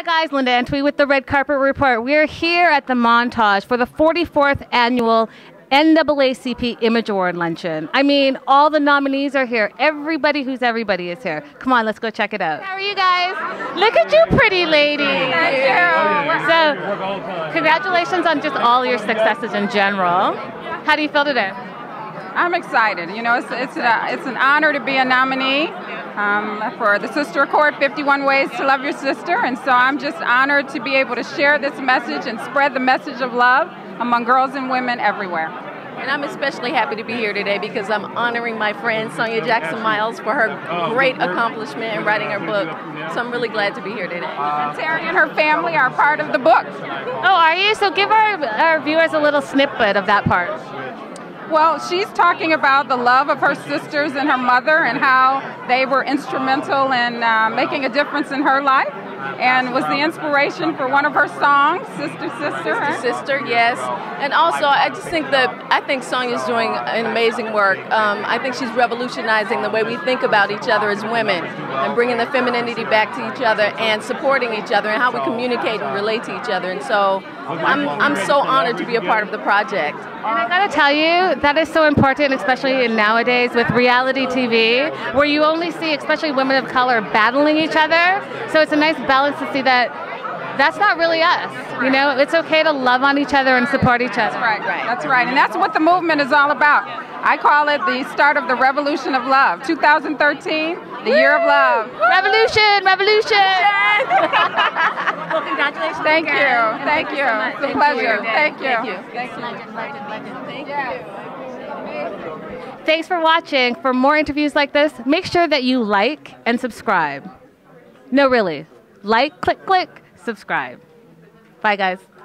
Hi guys, Linda Antwi with the Red Carpet Report. We're here at the Montage for the 44th annual NAACP Image Award Luncheon. I mean, all the nominees are here. Everybody who's everybody is here. Come on, let's go check it out. How are you guys? Look at you, pretty lady. Thank you. So, congratulations on just all your successes in general. How do you feel today? I'm excited. You know, it's an honor to be a nominee for the Sister Accord, 51 Ways to Love Your Sister. And so I'm just honored to be able to share this message and spread the message of love among girls and women everywhere. And I'm especially happy to be here today because I'm honoring my friend Sonia Jackson-Miles for her great accomplishment in writing her book. So I'm really glad to be here today. Terry and her family are part of the book. Oh, are you? So give our viewers a little snippet of that part. Well, she's talking about the love of her sisters and her mother and how they were instrumental in making a difference in her life, and was the inspiration for one of her songs, Sister, Sister. Sister, Sister, yes. And also, I just think that, I think Sonia's doing an amazing work. I think she's revolutionizing the way we think about each other as women, and bringing the femininity back to each other, and supporting each other, and how we communicate and relate to each other. And so, I'm so honored to be a part of the project. And I gotta tell you, that is so important, especially in nowadays with reality TV, where you only see, especially women of color, battling each other. So it's a nice balance to see that that's not really us. You know, it's okay to love on each other and support each other. That's right, that's right. And that's what the movement is all about. I call it the start of the revolution of love. 2013, the year of love. Revolution, revolution! Well, congratulations. Thank you. Thank you. It's a pleasure. Thank you. Thank you. Thanks for watching. For more interviews like this, make sure that you like and subscribe. No, really. Like, click, click, subscribe. Bye, guys.